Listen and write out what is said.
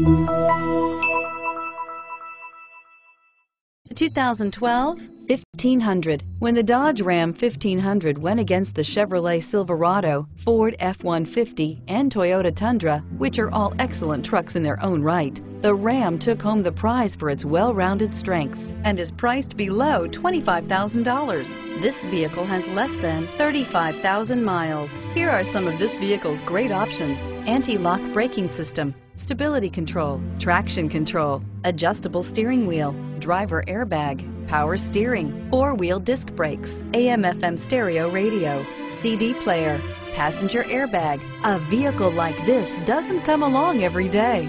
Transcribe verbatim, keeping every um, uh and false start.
The two thousand twelve fifteen hundred. When the Dodge Ram fifteen hundred went against the Chevrolet Silverado, Ford F one fifty, and Toyota Tundra, which are all excellent trucks in their own right, the Ram took home the prize for its well-rounded strengths and is priced below twenty-five thousand dollars. This vehicle has less than thirty-five thousand miles. Here are some of this vehicle's great options: anti-lock braking system, stability control, traction control, adjustable steering wheel, driver airbag, power steering, four-wheel disc brakes, A M F M stereo radio, C D player, passenger airbag. A vehicle like this doesn't come along every day.